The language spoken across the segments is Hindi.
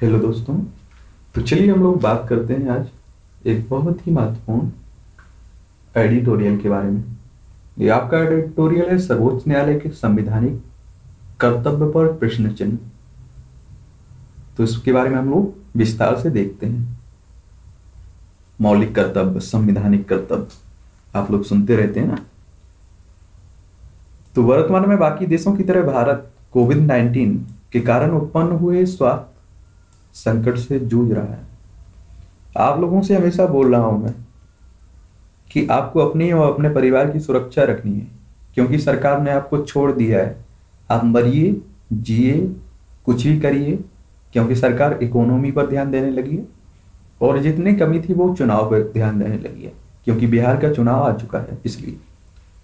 हेलो दोस्तों, तो चलिए हम लोग बात करते हैं आज एक बहुत ही महत्वपूर्ण एडिटोरियल के बारे में। ये आपका एडिटोरियल है सर्वोच्च न्यायालय के संवैधानिक कर्तव्य पर प्रश्न चिन्ह। तो इसके बारे में हम लोग विस्तार से देखते हैं। मौलिक कर्तव्य, संवैधानिक कर्तव्य आप लोग सुनते रहते हैं ना। तो वर्तमान में बाकी देशों की तरह भारत कोविड-19 के कारण उत्पन्न हुए स्वास्थ्य संकट से जूझ रहा है। आप लोगों से हमेशा बोल रहा हूं मैं कि आपको अपनी और अपने परिवार की सुरक्षा रखनी है, क्योंकि सरकार ने आपको छोड़ दिया है। आप मरिए, जिए, कुछ भी करिए, क्योंकि सरकार इकोनॉमी पर ध्यान देने लगी है और जितनी कमी थी वो चुनाव पर ध्यान देने लगी है, क्योंकि बिहार का चुनाव आ चुका है इसलिए।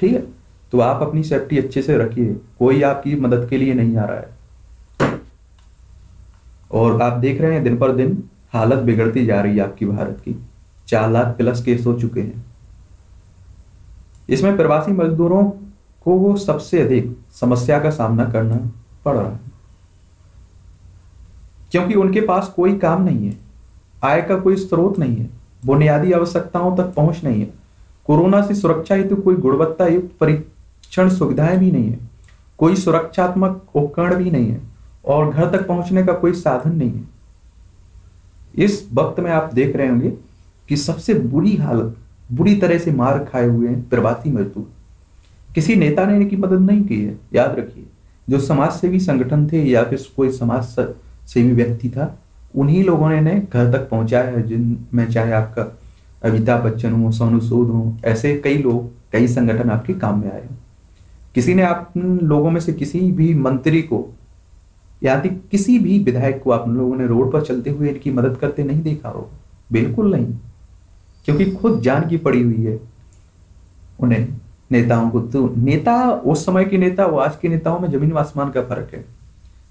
ठीक है, तो आप अपनी सेफ्टी अच्छे से रखिए, कोई आपकी मदद के लिए नहीं आ रहा है। और आप देख रहे हैं दिन पर दिन हालत बिगड़ती जा रही है आपकी भारत की। 4 लाख प्लस केस हो चुके हैं। इसमें प्रवासी मजदूरों को वो सबसे अधिक समस्या का सामना करना पड़ रहा है, क्योंकि उनके पास कोई काम नहीं है, आय का कोई स्रोत नहीं है, बुनियादी आवश्यकताओं तक पहुंच नहीं है, कोरोना से सुरक्षा हेतु कोई गुणवत्ता युक्त परीक्षण सुविधाएं भी नहीं है, कोई सुरक्षात्मक उपकरण भी नहीं है और घर तक पहुंचने का कोई साधन नहीं है। इस वक्त में आप देख रहे होंगे कि सबसे बुरी हालत, बुरी तरह से मार खाए हुए हैं प्रवासी मजदूर। किसी नेता ने इनकी मदद नहीं की है, याद रखिए। जो समाजसेवी संगठन थे या फिर कोई समाज सेवी व्यक्ति था, उन्हीं लोगों ने घर तक पहुंचाया है, जिनमें चाहे आपका अमिताभ बच्चन हो, सोनू सूद हो, ऐसे कई लोग, कई संगठन आपके काम में आए हैं। किसी ने आप लोगों में से किसी भी मंत्री को या किसी भी विधायक को आप लोगों ने रोड पर चलते हुए इनकी मदद करते नहीं देखा हो, बिल्कुल नहीं, क्योंकि खुद जान की पड़ी हुई है उन्हें, नेताओं को। तो नेता, उस समय के नेता और आज के नेताओं में जमीन आसमान का फर्क है,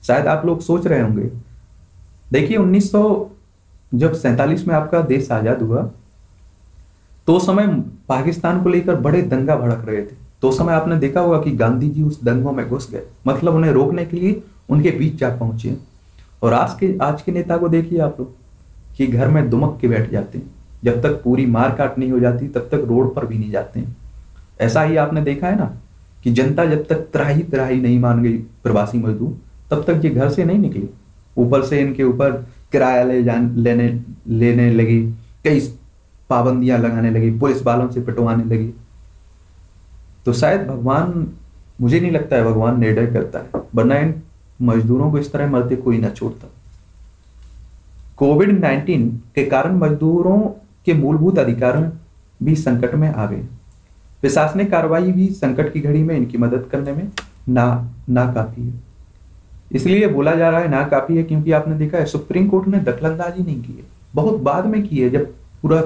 शायद आप लोग सोच रहे होंगे। देखिए 1947 में आपका देश आजाद हुआ, तो उस समय पाकिस्तान को लेकर बड़े दंगा भड़क रहे थे। तो उस समय आपने देखा होगा कि गांधी जी उस दंगों में घुस गए, मतलब उन्हें रोकने के लिए उनके बीच जा पहुंचे। और आज के नेता को देखिए आप लोग कि घर में दुमक के बैठ जाते हैं, जब तक पूरी मार काट नहीं हो जाती तब तक रोड पर भी नहीं जाते हैं। ऐसा ही आपने देखा है ना कि जनता जब तक त्राही त्राही नहीं मान गई प्रवासी मजदूर, तब तक ये घर से नहीं निकले। ऊपर से इनके ऊपर किराया लेने लगी, कई पाबंदियां लगाने लगी, पुलिस वालों से पिटवाने लगी। तो शायद भगवान, मुझे नहीं लगता है भगवान निर्णय करता है, वरना इन मजदूरों को इस तरह मरते कोई ना छोड़ता। कोविड-19 के कारण मजदूरों के मूलभूत अधिकार भी संकट में आ गए। प्रशासनिक कार्रवाई भी संकट की घड़ी में इनकी मदद करने में नाकाफी है, इसलिए बोला जा रहा है नाकाफी है, क्योंकि आपने देखा है सुप्रीम कोर्ट ने दखलंदाजी नहीं की है, बहुत बाद में की है, जब पूरा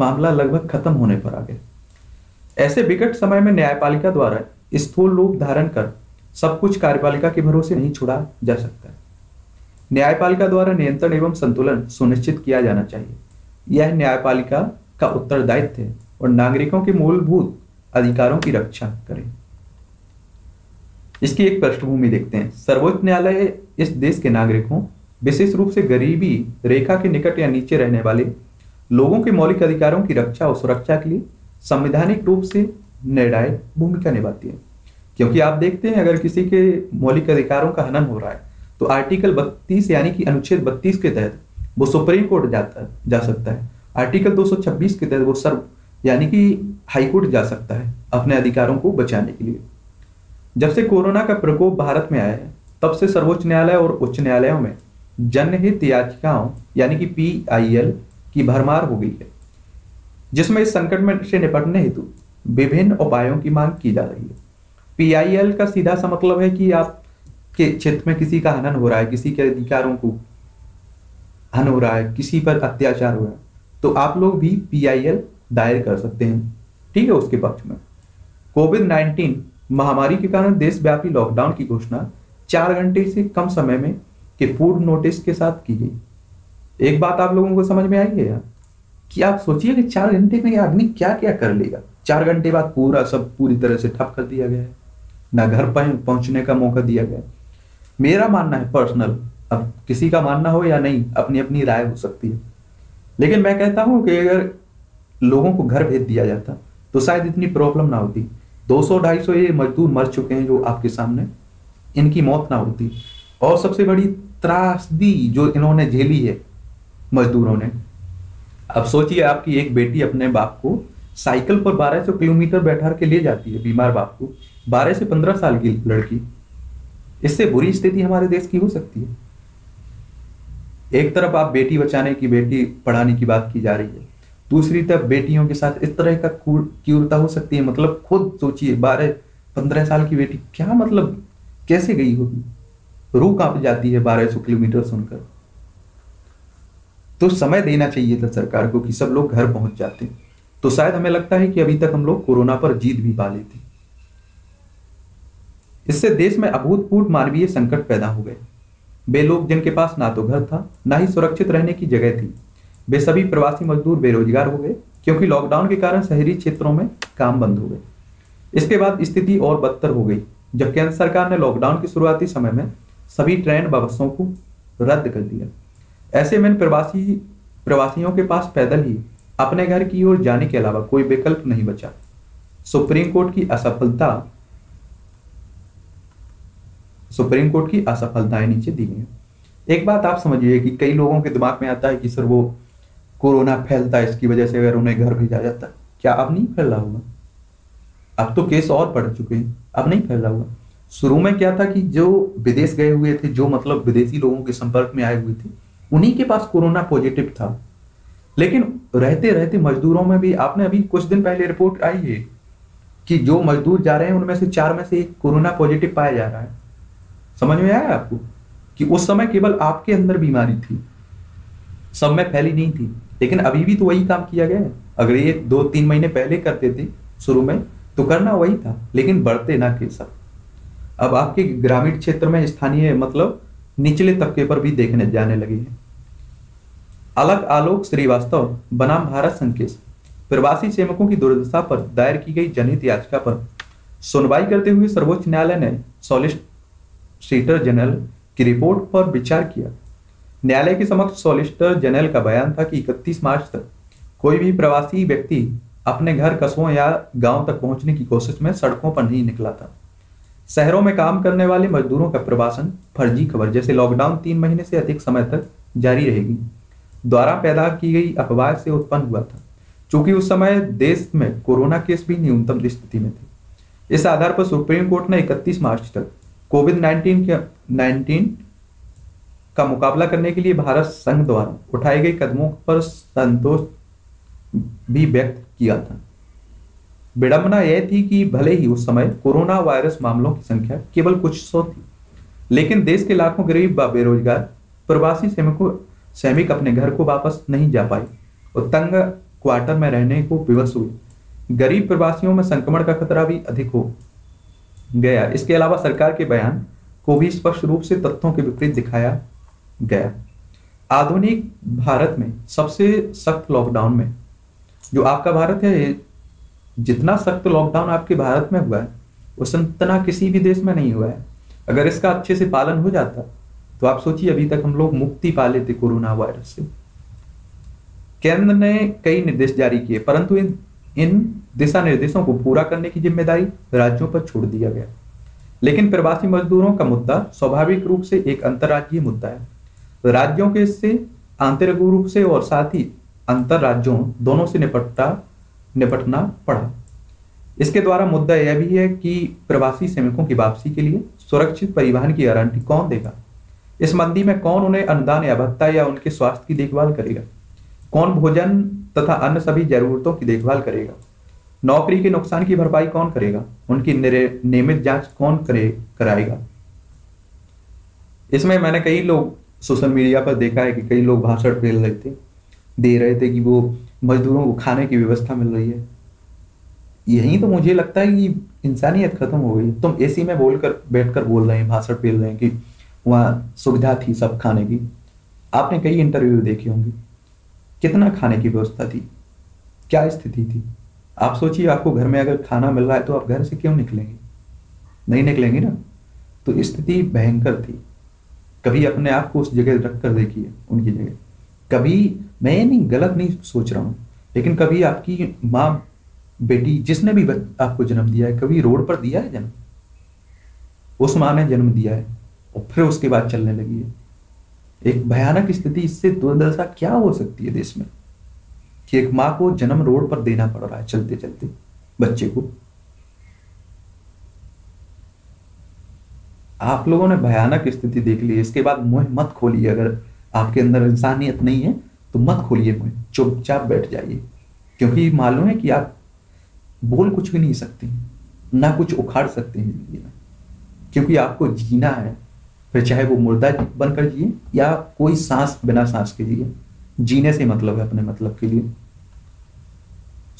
मामला लगभग खत्म होने पर आ गया। ऐसे विकट समय में न्यायपालिका द्वारा स्थूल रूप धारण कर सब कुछ कार्यपालिका के भरोसे नहीं छोड़ा जा सकता है। न्यायपालिका द्वारा नियंत्रण एवं संतुलन सुनिश्चित किया जाना चाहिए, यह न्यायपालिका का उत्तरदायित्व है और नागरिकों के मूलभूत अधिकारों की रक्षा करें। इसकी एक पृष्ठभूमि देखते हैं। सर्वोच्च न्यायालय इस देश के नागरिकों, विशेष रूप से गरीबी रेखा के निकट या नीचे रहने वाले लोगों के मौलिक अधिकारों की रक्षा और सुरक्षा के लिए संवैधानिक रूप से निर्णायक भूमिका निभाती है, क्योंकि आप देखते हैं अगर किसी के मौलिक अधिकारों का हनन हो रहा है तो आर्टिकल 32 यानी कि अनुच्छेद 32 के तहत वो सुप्रीम कोर्ट जा सकता है, आर्टिकल 226 के तहत वो सर्व यानी कि हाईकोर्ट जा सकता है अपने अधिकारों को बचाने के लिए। जब से कोरोना का प्रकोप भारत में आया है तब से सर्वोच्च न्यायालय और उच्च न्यायालयों में जनहित याचिकाओं यानी कि PIL की भरमार हो गई है, जिसमें इस संकट से निपटने हेतु विभिन्न उपायों की मांग की जा रही है। PIL का सीधा सा मतलब है कि आपके क्षेत्र में किसी का हनन हो रहा है, किसी के अधिकारों को हनन हो रहा है, किसी पर अत्याचार हो रहा है, तो आप लोग भी PIL दायर कर सकते हैं, ठीक है, उसके पक्ष में। कोविड-19 महामारी के कारण देशव्यापी लॉकडाउन की घोषणा 4 घंटे से कम समय में के पूर्व नोटिस के साथ की गई। एक बात आप लोगों को समझ में आई है यार कि आप सोचिए कि 4 घंटे में आदमी क्या क्या कर लेगा। 4 घंटे बाद पूरा सब पूरी तरह से ठप कर दिया गया है, ना घर पर पहुंचने का मौका दिया गया। मेरा मानना है पर्सनल अब किसी का मानना हो या नहीं, अपनी अपनी राय हो सकती है, लेकिन मैं कहता हूं कि अगर लोगों को घर भेज दिया जाता तो शायद इतनी प्रॉब्लम ना होती। 200-250 ये मजदूर मर चुके हैं जो आपके सामने, इनकी मौत ना होती। और सबसे बड़ी त्रासदी जो इन्होंने झेली है मजदूरों ने, अब सोचिए आपकी एक बेटी अपने बाप को साइकिल पर 1200 किलोमीटर बैठा के ले जाती है, बीमार बाप को, 12 से 15 साल की लड़की। इससे बुरी स्थिति हमारे देश की हो सकती है। एक तरफ आप बेटी बचाने की, बेटी पढ़ाने की बात की जा रही है, दूसरी तरफ बेटियों के साथ इस तरह का क्रूरता हो सकती है। मतलब खुद सोचिए 12-15 साल की बेटी क्या, मतलब कैसे गई होगी, रूह कांप जाती है 1200 किलोमीटर सुनकर। तो समय देना चाहिए था सरकार को कि सब लोग घर पहुंच जाते तो शायद हमें लगता है कि अभी तक हम लोग कोरोना पर जीत भी पा लेते। इससे देश में अभूतपूर्व मानवीय संकट पैदा हो गए। वे लोग जिनके पास ना तो घर था ना ही सुरक्षित रहने की जगह थी, वे सभी प्रवासी मजदूर बेरोजगार हो गए, क्योंकि लॉकडाउन के कारण शहरी क्षेत्रों में काम बंद हो गए। इसके बाद स्थिति और बदतर हो गई जब केंद्र सरकार ने लॉकडाउन के शुरुआती समय में सभी ट्रेन बसों को रद्द कर दिया। ऐसे में प्रवासियों के पास पैदल ही अपने घर की ओर जाने के अलावा कोई विकल्प नहीं बचा। सुप्रीम कोर्ट की असफलताएं नीचे दी गई। एक बात आप समझिए कि कई लोगों के दिमाग में आता है कि सर वो कोरोना फैलता है, इसकी वजह से अगर उन्हें घर भेजा जाता, क्या अब नहीं फैल रहा होगा? अब तो केस और बढ़ चुके हैं, अब नहीं फैल रहा होगा। शुरू में क्या था कि जो विदेश गए हुए थे, जो मतलब विदेशी लोगों के संपर्क में आए हुए थे, उन्हीं के पास कोरोना पॉजिटिव था। लेकिन रहते रहते मजदूरों में भी, आपने अभी कुछ दिन पहले रिपोर्ट आई है कि जो मजदूर जा रहे हैं उनमें से 4 में से 1 कोरोना पॉजिटिव पाया जा रहा है। समझ में आया आपको कि उस समय केवल आपके अंदर बीमारी थी, सब में फैली नहीं थी। लेकिन अभी भी तो वही काम किया गया है। अगर ये 2-3 महीने पहले करते थे शुरू में तो करना वही था, लेकिन बढ़ते ना के साथ। अब आपके ग्रामीण क्षेत्र में स्थानीय मतलब निचले तबके पर भी देखने जाने लगे हैं। अलग आलोक श्रीवास्तव बनाम भारत संकेश प्रवासी श्रमिकों की दुर्दशा पर दायर की गई जनहित याचिका पर सुनवाई करते हुए सर्वोच्च न्यायालय ने सॉलिसिटर जनरल की रिपोर्ट पर विचार किया। न्यायालय के समक्ष सॉलिसिटर जनरल का बयान था कि 31 मार्च तक कोई भी प्रवासी व्यक्ति अपने घर, कस्बों या गांव तक पहुंचने की कोशिश में सड़कों पर नहीं निकला था। शहरों में काम करने वाले मजदूरों का प्रवासन फर्जी खबर जैसे लॉकडाउन 3 महीने से अधिक समय तक जारी रहेगी द्वारा पैदा की गई अफवाह से उत्पन्न हुआ था। चूंकि उस समय देश में कोरोना केस भी न्यूनतम स्थिति में थे, इस आधार पर सुप्रीम कोर्ट ने 31 मार्च तक कोविड-19 का मुकाबला करने के लिए भारत संघ द्वारा उठाए गए कदमों पर संतोष भी व्यक्त किया था। विडंबना यह थी कि भले ही उस समय कोरोना वायरस मामलों की संख्या केवल कुछ सौ थी, लेकिन देश के लाखों गरीब व बेरोजगार प्रवासी श्रमिक अपने घर को वापस नहीं जा पाए और तंग क्वार्टर में रहने को विवश हुए। गरीब प्रवासियों में संक्रमण का खतरा भी अधिक हो गया। इसके अलावा सरकार के बयान को भी स्पष्ट रूप से तथ्यों के विपरीत दिखाया गया। आधुनिक भारत में सबसे सख्त लॉकडाउन में, जो आपका भारत है, जितना सख्त लॉकडाउन आपके भारत में हुआ है उतना किसी भी देश में नहीं हुआ है। अगर इसका अच्छे से पालन हो जाता तो आप सोचिए अभी तक हम लोग मुक्ति पा लेते कोरोना वायरस से। केंद्र ने कई निर्देश जारी किए, परंतु इन दिशा निर्देशों को पूरा करने की जिम्मेदारी राज्यों पर छोड़ दिया गया। लेकिन प्रवासी मजदूरों का मुद्दा स्वाभाविक रूप से एक अंतर्राज्यीय मुद्दा है। राज्यों के इससे आंतरिक रूप से और साथ ही अंतर राज्यों दोनों से निपटना पड़ा। इसके द्वारा मुद्दा यह भी है कि प्रवासी श्रमिकों की वापसी के लिए सुरक्षित परिवहन की गारंटी कौन देगा? इस मंदी में कौन उन्हें अनुदान या भत्ता या उनके स्वास्थ्य की देखभाल करेगा? कौन भोजन तथा अन्य सभी जरूरतों की देखभाल करेगा? नौकरी के नुकसान की भरपाई कौन करेगा? उनकी नियमित जांच कौन कराएगा? इसमें मैंने कई लोग सोशल मीडिया पर देखा है कि कई लोग भाषण दे रहे थे कि वो मजदूरों को खाने की व्यवस्था मिल रही है। यही तो मुझे लगता है कि इंसानियत खत्म हो गई। तुम एसी में बैठकर बोल रहे हैं, भाषण पेल रहे हैं कि वहाँ सुविधा थी सब खाने की। आपने कई इंटरव्यू देखे होंगे, कितना खाने की व्यवस्था थी, क्या स्थिति थी। आप सोचिए आपको घर में अगर खाना मिल रहा है तो आप घर से क्यों निकलेंगे? नहीं निकलेंगे ना। तो स्थिति भयंकर थी। कभी अपने आप को उस जगह रख कर देखिए, उनकी जगह। कभी मैं ये नहीं गलत नहीं सोच रहा हूँ, लेकिन कभी आपकी माँ बेटी जिसने भी आपको जन्म दिया है, कभी रोड पर दिया है जन्म? उस माँ ने जन्म दिया है और फिर उसके बाद चलने लगी है। एक भयानक स्थिति, इससे दुर्दशा क्या हो सकती है देश में कि एक माँ को जन्म रोड पर देना पड़ रहा है चलते चलते बच्चे को। आप लोगों ने भयानक स्थिति देख ली है, इसके बाद मुंह मत खोलिए। अगर आपके अंदर इंसानियत नहीं है तो मत खोलिए मुंह, चुपचाप बैठ जाइए, क्योंकि मालूम है कि आप बोल कुछ भी नहीं सकते, ना कुछ उखाड़ सकते हैं जिंदगी में, क्योंकि आपको जीना है। फिर चाहे वो मुर्दा बनकर जिए या कोई सांस बिना सांस के जिए, जीने से मतलब है अपने मतलब के लिए।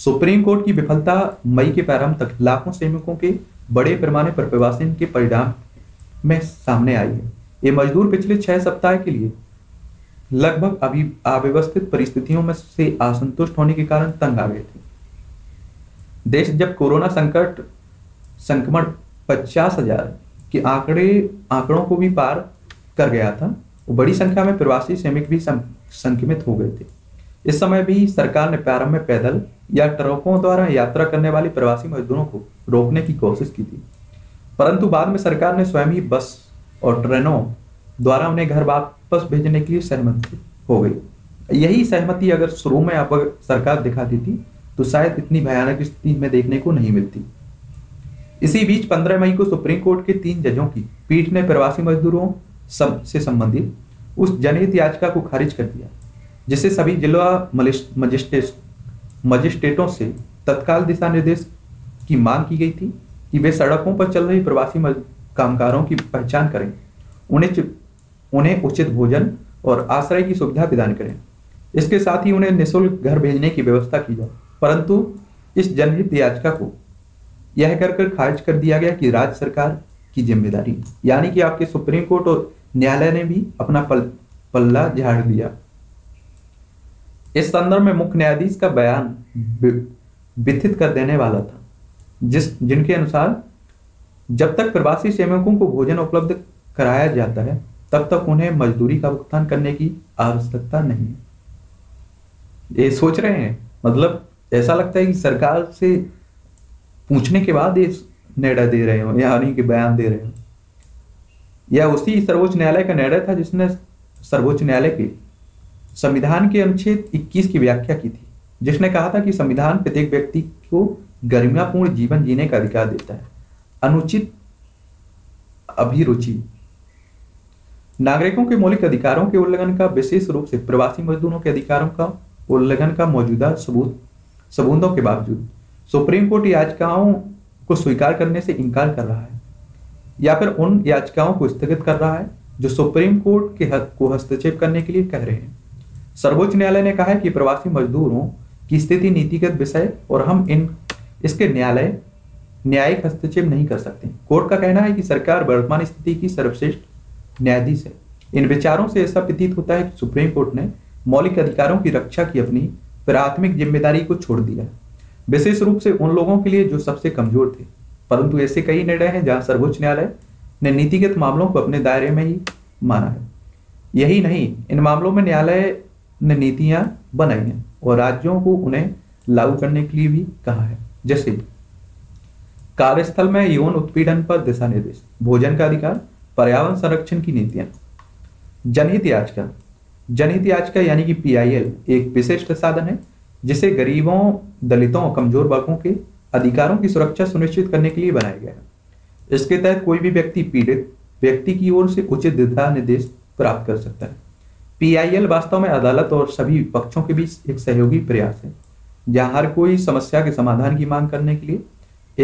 सुप्रीम कोर्ट की विफलता, मई के प्रारंभ तक लाखों श्रमिकों के बड़े पैमाने पर प्रवासन के परिणाम में सामने आई है। ये मजदूर पिछले 6 सप्ताह के लिए लगभग अभी अव्यवस्थित परिस्थितियों में से असंतुष्ट होने के कारण तंग आ गए थे। देश जब कोरोना संक्रमण 50,000 के आंकड़ों को भी पार कर गया था, बड़ी संख्या में प्रवासी श्रमिक भी संक्रमित हो गए थे। इस समय भी सरकार ने प्रारंभ में पैदल या ट्रकों द्वारा यात्रा करने वाले प्रवासी मजदूरों को रोकने की कोशिश की थी, परंतु बाद में सरकार ने स्वयं ही बस और ट्रेनों द्वारा उन्हें घर वापस भेजने के लिए सहमति हो गई। यही सहमति अगर शुरू में आप सरकार दिखाती थी तो शायद इतनी भयानक स्थिति में देखने को नहीं मिलती। इसी बीच 15 मई को सुप्रीम कोर्ट के 3 जजों की पीठ ने प्रवासी मजदूरों से संबंधित उस जनहित याचिका को खारिज कर दिया, जिसे सभी जिला मजिस्ट्रेटों से तत्काल दिशा निर्देश की मांग की गई थी कि वे सड़कों पर चल रही प्रवासी कामगारों की पहचान करें, उन्हें उचित भोजन और आश्रय की सुविधा प्रदान करें, इसके साथ ही उन्हें निःशुल्क घर भेजने की व्यवस्था की जाए। परंतु इस जनहित याचिका को यह कहकर खारिज कर दिया गया कि राज्य सरकार की जिम्मेदारी, यानी कि आपके सुप्रीम कोर्ट और न्यायालय ने भी अपना पल्ला झाड़ दिया। इस संदर्भ में मुख्य न्यायाधीश का बयान विथित कर देने वाला था, जिनके अनुसार जब तक प्रवासी श्रमिकों को भोजन उपलब्ध कराया जाता है तब तक उन्हें मजदूरी का भुगतान करने की आवश्यकता नहीं है। ये सोच रहे हैं, मतलब ऐसा लगता है कि सरकार से पूछने के बाद ये निर्णय दे रहे हो या उन्हीं के बयान दे रहे हो। यह उसी सर्वोच्च न्यायालय का निर्णय था जिसने सर्वोच्च न्यायालय के संविधान के अनुच्छेद 21 की व्याख्या की थी, जिसने कहा था कि संविधान प्रत्येक व्यक्ति को गरिमापूर्ण जीवन जीने का अधिकार देता है। अनुचित अभिरुचि, नागरिकों के मौलिक अधिकारों के उल्लंघन का, विशेष रूप से प्रवासी मजदूरों के अधिकारों का उल्लंघन का मौजूदा सबूतों के बावजूद सुप्रीम कोर्ट याचिकाओं को स्वीकार करने से इनकार कर रहा है या फिर उन याचिकाओं को स्थगित कर रहा है जो सुप्रीम कोर्ट के हक को हस्तक्षेप करने के लिए कह रहे हैं। सर्वोच्च न्यायालय ने कहा है कि प्रवासी मजदूरों की स्थिति नीतिगत विषय और हम इसके न्यायिक हस्तक्षेप नहीं कर सकते। कोर्ट का कहना है कि सरकार वर्तमान स्थिति की सर्वश्रेष्ठ न्यायाधीश है। इन विचारों से ऐसा प्रतीत होता है कि सुप्रीम कोर्ट ने मौलिक अधिकारों की रक्षा की अपनी प्राथमिक जिम्मेदारी को छोड़ दिया, विशेष रूप से उन लोगों के लिए जो सबसे कमजोर थे। परंतु ऐसे कई निर्णय हैं जहां सर्वोच्च न्यायालय ने नीतिगत मामलों को अपने दायरे में ही माना है। यही नहीं, इन मामलों में न्यायालय ने नीतियां बनाई हैं और राज्यों को उन्हें लागू करने के लिए भी कहा है, जैसे कार्यस्थल में यौन उत्पीड़न पर दिशा निर्देश, भोजन का अधिकार, पर्यावरण संरक्षण की नीतियां। जनहित याचिका यानी कि PIL एक विशिष्ट साधन है जिसे गरीबों, दलितों और कमजोर वर्गों के अधिकारों की सुरक्षा सुनिश्चित करने के लिए बनाया गया है। इसके तहत कोई भी व्यक्ति पीड़ित व्यक्ति की ओर से उचित दिशा निर्देश प्राप्त कर सकता है। PIL वास्तव में अदालत और सभी पक्षों के बीच एक सहयोगी प्रयास है जहां हर कोई समस्या के समाधान की मांग करने के लिए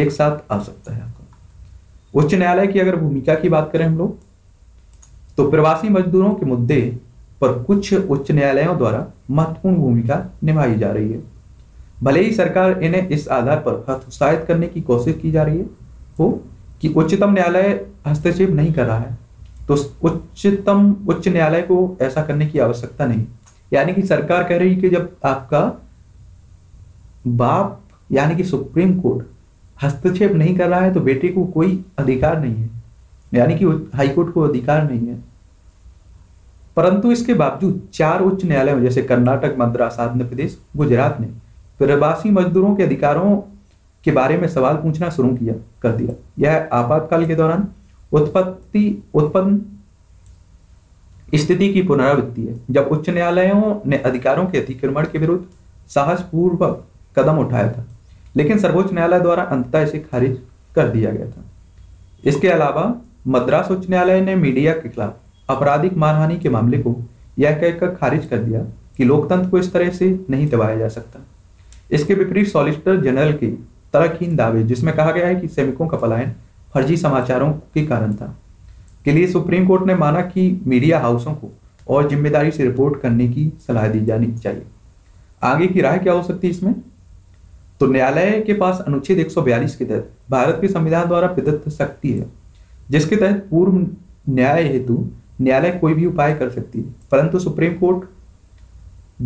एक साथ आ सकता है। आपको उच्च न्यायालय की अगर भूमिका की बात करें हम लोग, तो प्रवासी मजदूरों के मुद्दे पर कुछ उच्च न्यायालयों द्वारा महत्वपूर्ण भूमिका निभाई जा रही है। भले ही सरकार इन्हें इस आधार पर हतोत्साहित करने की कोशिश की जा रही हो कि उच्चतम न्यायालय हस्तक्षेप नहीं कर रहा है, तो उच्च न्यायालय को ऐसा करने की आवश्यकता नहीं। यानी कि सरकार कह रही है कि जब आपका बाप यानी कि सुप्रीम कोर्ट हस्तक्षेप नहीं कर रहा है तो बेटे को कोई अधिकार नहीं है, यानी कि हाईकोर्ट को अधिकार नहीं है। परंतु इसके बावजूद चार उच्च न्यायालयों जैसे कर्नाटक, मद्रास, आंध्र प्रदेश, गुजरात ने प्रवासी मजदूरों के अधिकारों के बारे में सवाल पूछना शुरू कर दिया। यह आपातकाल के दौरान उत्पन्न स्थिति की पुनरावृत्ति है, जब उच्च न्यायालयों ने अधिकारों के अतिक्रमण के विरुद्ध साहसपूर्वक कदम उठाया था, लेकिन सर्वोच्च न्यायालय द्वारा अंततः इसे खारिज कर दिया गया था। इसके अलावा मद्रास उच्च न्यायालय ने मीडिया के खिलाफ आपराधिक मानहानि के मामले को यह कहकर खारिज कर दिया कि लोकतंत्र को इस तरह से नहीं दबाया जा सकता। इसके विपरीत सॉलिसिटर जनरल के तर्कहीन दावे, जिसमें कहा गया है कि श्रमिकों का पलायन फर्जी समाचारों के कारण था, के लिए सुप्रीम कोर्ट ने माना कि मीडिया हाउसों को और जिम्मेदारी से रिपोर्ट करने की सलाह दी जानी चाहिए। आगे की राय क्या हो सकती है इसमें? तो न्यायालय के पास अनुच्छेद 142 के तहत भारत के संविधान द्वारा प्रदत्त शक्ति है, जिसके तहत पूर्व न्याय हेतु न्यायालय कोई भी उपाय कर सकती है, परंतु सुप्रीम कोर्ट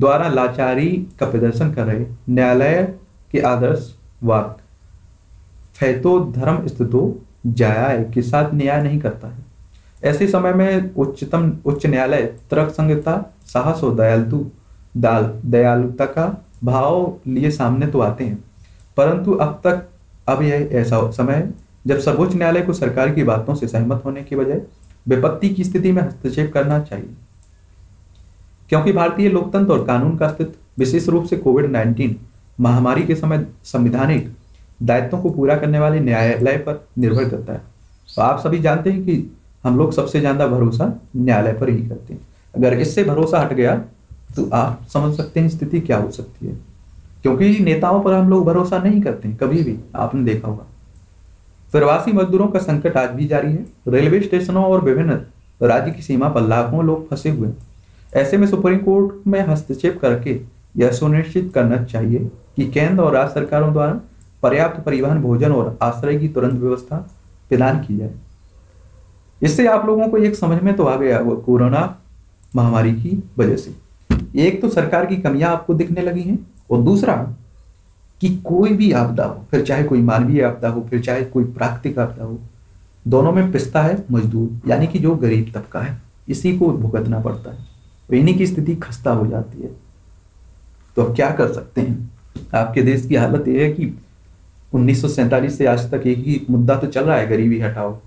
द्वारा लाचारी का प्रदर्शन कर रहे न्यायालय के आदर्श वाक फैतो धर्म स्थितो जाय के साथ न्याय नहीं करता है। ऐसे समय में उच्च न्यायालय तर्क संगतता, साहस और दयालुता का भाव लिए सामने तो आते हैं, परंतु अब यह ऐसा समय है जब सर्वोच्च न्यायालय को सरकार की बातों से सहमत होने के बजाय विपत्ति की स्थिति में हस्तक्षेप करना चाहिए, क्योंकि भारतीय लोकतंत्र और कानून का अस्तित्व विशेष रूप से कोविड-19 महामारी के समय संवैधानिक दायित्वों को पूरा करने वाले न्यायालय पर निर्भर करता है। तो आप सभी जानते हैं कि हम लोग सबसे ज्यादा भरोसा न्यायालय पर ही करते हैं। अगर इससे भरोसा हट गया तो आप समझ सकते हैं स्थिति क्या हो सकती है, क्योंकि नेताओं पर हम लोग भरोसा नहीं करते हैं कभी भी, आपने देखा होगा। प्रवासी मजदूरों का संकट आज भी जारी है। रेलवे स्टेशनों और विभिन्न राज्य की सीमा पर लाखों लोग फंसे हुए हैं। ऐसे में सुप्रीम कोर्ट में हस्तक्षेप करके यह सुनिश्चित करना चाहिए कि केंद्र और राज्य सरकारों द्वारा पर्याप्त परिवहन, भोजन और आश्रय की तुरंत व्यवस्था प्रदान की जाए। इससे आप लोगों को एक समझ में तो आ गया कोरोना महामारी की वजह से एक तो सरकार की कमियां आपको दिखने लगी हैं, और दूसरा कि कोई भी आपदा हो, फिर चाहे कोई मानवीय आपदा हो, फिर चाहे कोई प्राकृतिक आपदा हो, दोनों में पिसता है मजदूर, यानी कि जो गरीब तबका है, इसी को भुगतना पड़ता है। तो इन्हीं की स्थिति खस्ता हो जाती है। तो अब क्या कर सकते हैं? आपके देश की हालत यह है कि 1947 से आज तक एक ही मुद्दा तो चल रहा है, गरीबी हटाओ,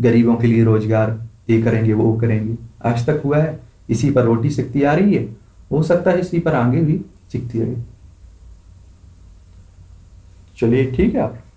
गरीबों के लिए रोजगार, ये करेंगे वो करेंगे, आज तक हुआ है। इसी पर रोटी सिकती आ रही है, हो सकता है इसी पर आगे भी सीखती रहे। चलिए ठीक है आप।